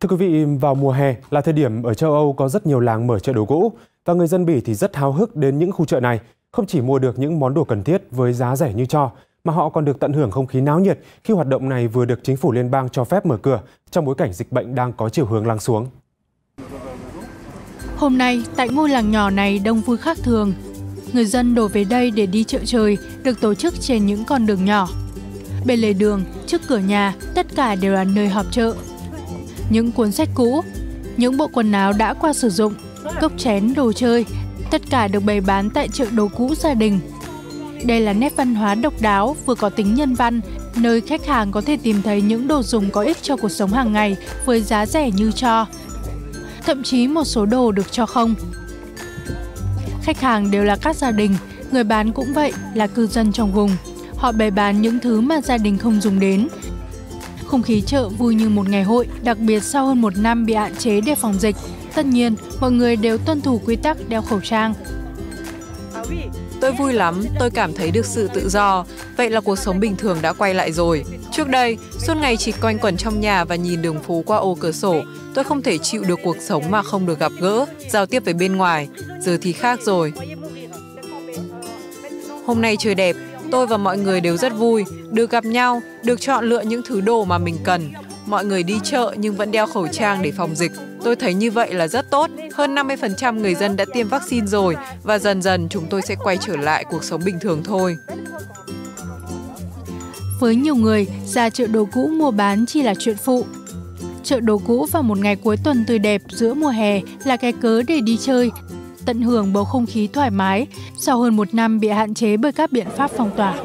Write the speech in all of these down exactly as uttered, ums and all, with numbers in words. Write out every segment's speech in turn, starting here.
Thưa quý vị, vào mùa hè là thời điểm ở châu Âu có rất nhiều làng mở chợ đồ gỗ và người dân Bỉ thì rất háo hức đến những khu chợ này, không chỉ mua được những món đồ cần thiết với giá rẻ như cho, mà họ còn được tận hưởng không khí náo nhiệt khi hoạt động này vừa được chính phủ liên bang cho phép mở cửa trong bối cảnh dịch bệnh đang có chiều hướng lắng xuống. Hôm nay, tại ngôi làng nhỏ này đông vui khác thường. Người dân đổ về đây để đi chợ trời được tổ chức trên những con đường nhỏ. Bên lề đường, trước cửa nhà, tất cả đều là nơi họp chợ. Những cuốn sách cũ, những bộ quần áo đã qua sử dụng, cốc chén, đồ chơi, tất cả được bày bán tại chợ đồ cũ gia đình. Đây là nét văn hóa độc đáo, vừa có tính nhân văn, nơi khách hàng có thể tìm thấy những đồ dùng có ích cho cuộc sống hàng ngày với giá rẻ như cho. Thậm chí một số đồ được cho không. Khách hàng đều là các gia đình, người bán cũng vậy, là cư dân trong vùng. Họ bày bán những thứ mà gia đình không dùng đến. Không khí chợ vui như một ngày hội, đặc biệt sau hơn một năm bị hạn chế để phòng dịch. Tất nhiên, mọi người đều tuân thủ quy tắc đeo khẩu trang. Tôi vui lắm, tôi cảm thấy được sự tự do. Vậy là cuộc sống bình thường đã quay lại rồi. Trước đây, suốt ngày chỉ quanh quẩn trong nhà và nhìn đường phố qua ô cửa sổ. Tôi không thể chịu được cuộc sống mà không được gặp gỡ, giao tiếp với bên ngoài. Giờ thì khác rồi. Hôm nay trời đẹp, tôi và mọi người đều rất vui. Được gặp nhau, được chọn lựa những thứ đồ mà mình cần. Mọi người đi chợ nhưng vẫn đeo khẩu trang để phòng dịch. Tôi thấy như vậy là rất tốt. Hơn năm mươi phần trăm người dân đã tiêm vaccine rồi và dần dần chúng tôi sẽ quay trở lại cuộc sống bình thường thôi. Với nhiều người, ra chợ đồ cũ mua bán chỉ là chuyện phụ. Chợ đồ cũ vào một ngày cuối tuần tươi đẹp giữa mùa hè là cái cớ để đi chơi, tận hưởng bầu không khí thoải mái sau hơn một năm bị hạn chế bởi các biện pháp phong tỏa.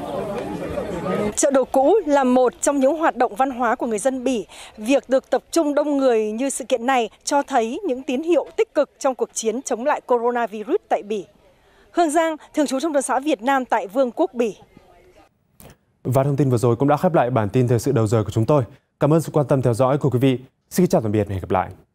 Chợ đồ cũ là một trong những hoạt động văn hóa của người dân Bỉ. Việc được tập trung đông người như sự kiện này cho thấy những tín hiệu tích cực trong cuộc chiến chống lại coronavirus tại Bỉ. Hương Giang, thường trú trong Thông xã Việt Nam tại Vương quốc Bỉ. Và thông tin vừa rồi cũng đã khép lại bản tin thời sự đầu giờ của chúng tôi. Cảm ơn sự quan tâm theo dõi của quý vị. Xin chào tạm biệt và hẹn gặp lại.